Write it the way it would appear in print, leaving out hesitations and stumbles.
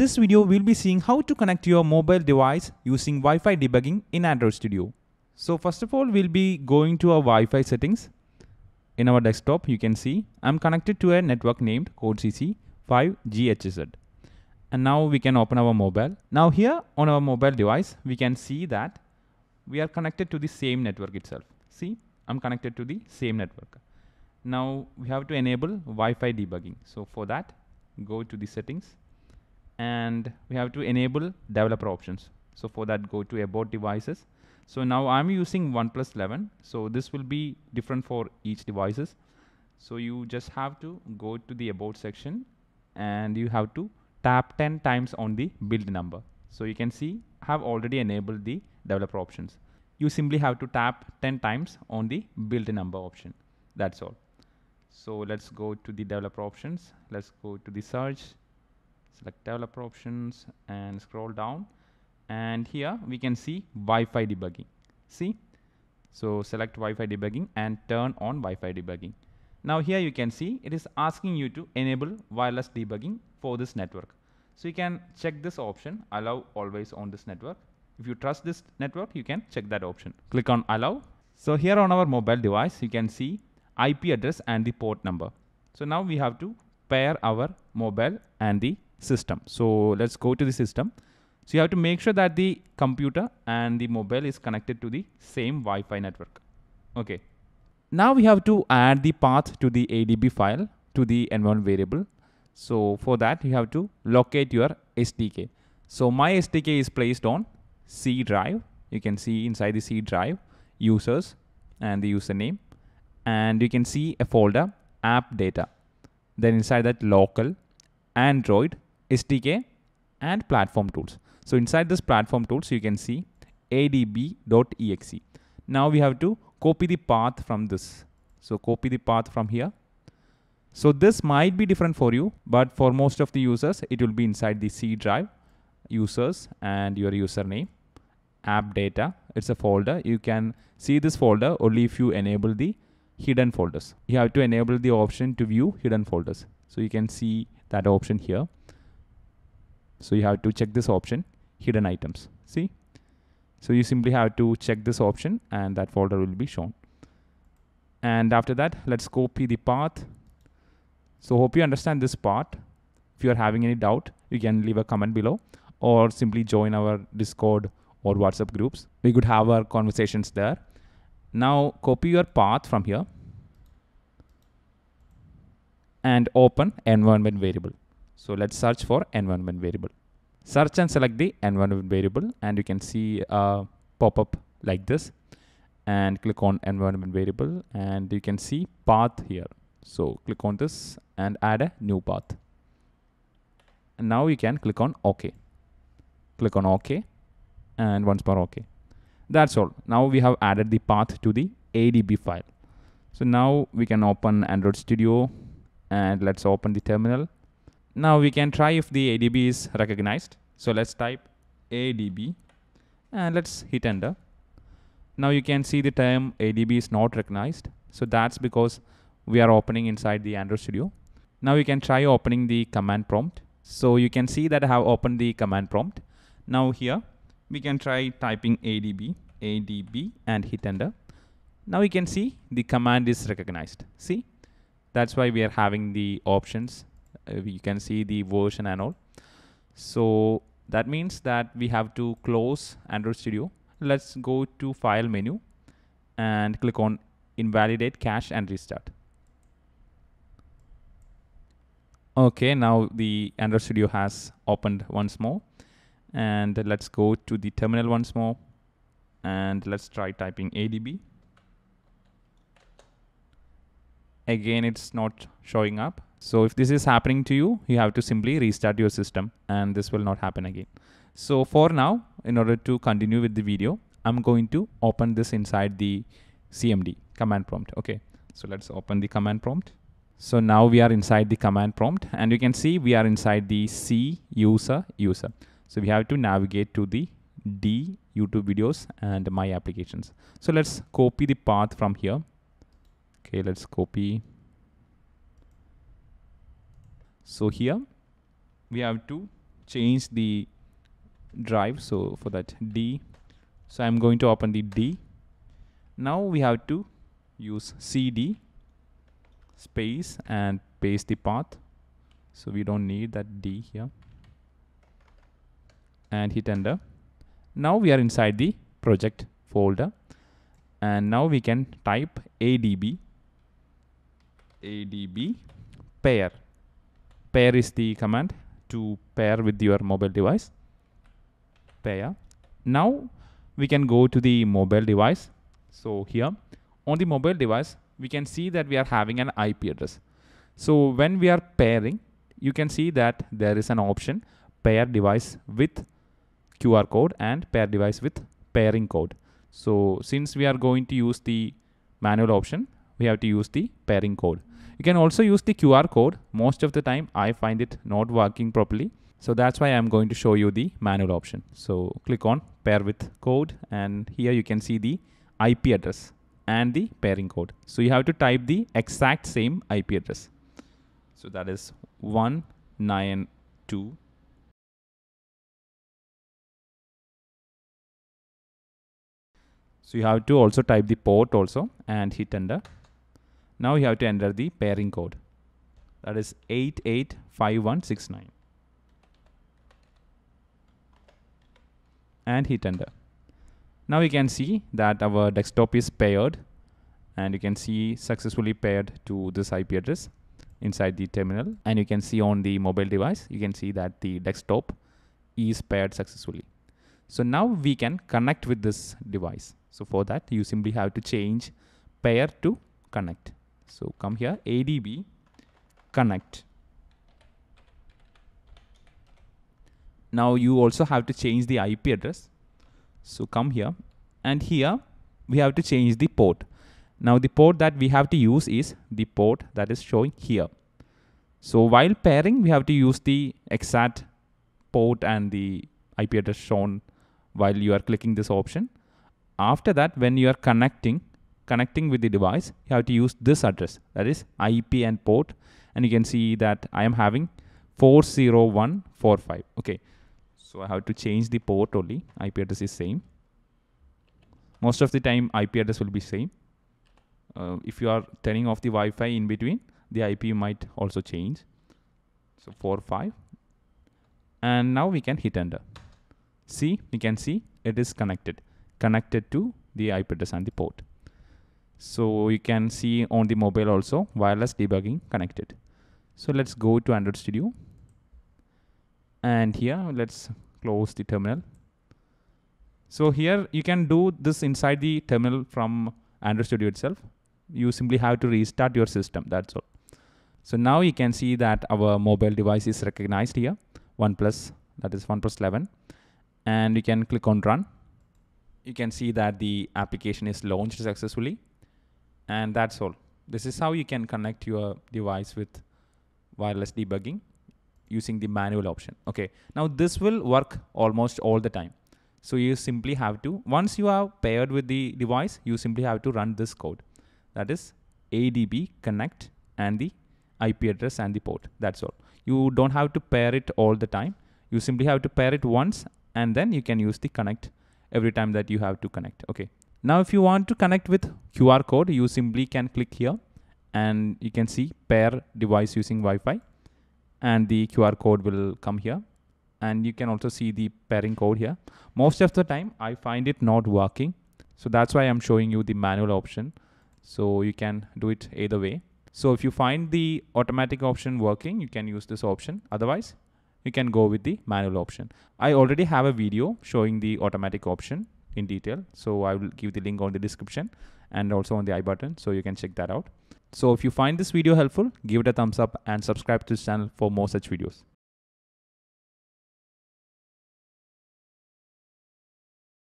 this video, we'll be seeing how to connect your mobile device using Wi-Fi debugging in Android Studio. So first of all, we'll be going to our Wi-Fi settings. In our desktop, you can see I'm connected to a network named CodeCC 5GHZ. And now we can open our mobile. Now here on our mobile device, we can see that we are connected to the same network itself. See, I'm connected to the same network. Now we have to enable Wi-Fi debugging. So for that, go to the settings and we have to enable developer options. So for that, go to about devices. So now I'm using OnePlus 11. So this will be different for each devices. So you just have to go to the about section and you have to tap 10 times on the build number. So you can see I have already enabled the developer options. You simply have to tap 10 times on the build number option. That's all. So let's go to the developer options. Let's go to the search, select developer options and scroll down. And here we can see Wi-Fi debugging. See? So select Wi-Fi debugging and turn on Wi-Fi debugging. Now here you can see it is asking you to enable wireless debugging for this network. So you can check this option, allow always on this network. If you trust this network, you can check that option. Click on allow. So here on our mobile device, you can see IP address and the port number. So now we have to pair our mobile and the system. So let's go to the system. So you have to make sure that the computer and the mobile is connected to the same Wi-Fi network. Okay. Now we have to add the path to the ADB file to the environment variable. So for that, you have to locate your SDK. So my SDK is placed on C drive. You can see inside the C drive, users and the username. And you can see a folder, app data. Then inside that local, Android, SDK, and platform tools. So inside this platform tools, you can see adb.exe. Now we have to copy the path from this. So copy the path from here. So this might be different for you, but for most of the users, it will be inside the C drive, users and your username, app data. It's a folder. You can see this folder only if you enable the hidden folders. You have to enable the option to view hidden folders. So you can see that option here. So you have to check this option, hidden items. See? So you simply have to check this option and that folder will be shown. And after that, let's copy the path. So hope you understand this part. If you are having any doubt, you can leave a comment below or simply join our Discord or WhatsApp groups. We could have our conversations there. Now copy your path from here and open environment variable. So let's search for environment variable. Search and select the environment variable and you can see a pop-up like this and click on environment variable and you can see path here. So click on this and add a new path. And now you can click on OK. Click on OK and once more OK. That's all. Now we have added the path to the ADB file. So now we can open Android Studio and let's open the terminal. Now we can try if the ADB is recognized. So let's type ADB and let's hit enter. Now you can see the term ADB is not recognized. So that's because we are opening inside the Android Studio. Now you can try opening the command prompt. So you can see that I have opened the command prompt. Now here we can try typing ADB and hit enter. Now you can see the command is recognized. See, that's why we are having the options. You can see the version and all. So that means that we have to close Android Studio. Let's go to file menu and click on invalidate cache and restart. Okay, now the Android Studio has opened once more. And let's go to the terminal once more. And let's try typing ADB. Again, it's not showing up. So if this is happening to you, you have to simply restart your system and this will not happen again. So for now, in order to continue with the video, I'm going to open this inside the CMD command prompt. Okay, so let's open the command prompt. So now we are inside the command prompt and you can see we are inside the C user. So we have to navigate to the D YouTube videos and my applications. So let's copy the path from here. Okay, let's copy. So here we have to change the drive. So for that D, so I'm going to open the D. Now we have to use CD space and paste the path. So we don't need that D here. And hit enter. Now we are inside the project folder. And now we can type adb pair. Pair is the command to pair with your mobile device. Pair. Now we can go to the mobile device. So here on the mobile device, we can see that we are having an IP address. So when we are pairing, you can see that there is an option pair device with QR code and pair device with pairing code. So since we are going to use the manual option, we have to use the pairing code. You can also use the QR code. Most of the time I find it not working properly. So that's why I'm going to show you the manual option. So click on pair with code, and here you can see the IP address and the pairing code. So you have to type the exact same IP address. So that is 192. So you have to also type the port also and hit enter. Now you have to enter the pairing code. That is 885169. And hit enter. Now you can see that our desktop is paired, and you can see successfully paired to this IP address inside the terminal. And you can see on the mobile device, you can see that the desktop is paired successfully. So now we can connect with this device. So for that, you simply have to change pair to connect. So come here, ADB connect. Now you also have to change the IP address. So come here, and here we have to change the port. Now the port that we have to use is the port that is showing here. So while pairing, we have to use the exact port and the IP address shown while you are clicking this option. After that, when you are connecting with the device, you have to use this address, that is IP and port. And you can see that I am having 40145. Okay. So I have to change the port only. IP address is same. Most of the time IP address will be same. If you are turning off the Wi-Fi in between, the IP might also change. So 45. And now we can hit enter. See, you can see it is connected to the IP address and the port. So you can see on the mobile also wireless debugging connected. So let's go to Android Studio. And here let's close the terminal. So here you can do this inside the terminal from Android Studio itself. You simply have to restart your system. That's all. So now you can see that our mobile device is recognized here. OnePlus, that is OnePlus 11. And you can click on run. You can see that the application is launched successfully. And that's all. This is how you can connect your device with wireless debugging using the manual option. Okay. Now this will work almost all the time. So you simply have to, once you are paired with the device, you simply have to run this code. That is ADB connect and the IP address and the port. That's all. You don't have to pair it all the time. You simply have to pair it once, and then you can use the connect every time that you have to connect. Okay. Now if you want to connect with QR code, you simply can click here, and you can see pair device using Wi-Fi, and the QR code will come here, and you can also see the pairing code here. Most of the time I find it not working. So that's why I'm showing you the manual option. So you can do it either way. So if you find the automatic option working, you can use this option. Otherwise, you can go with the manual option. I already have a video showing the automatic option in detail. So I will give the link on the description and also on the I button. So you can check that out. So if you find this video helpful, give it a thumbs up and subscribe to this channel for more such videos.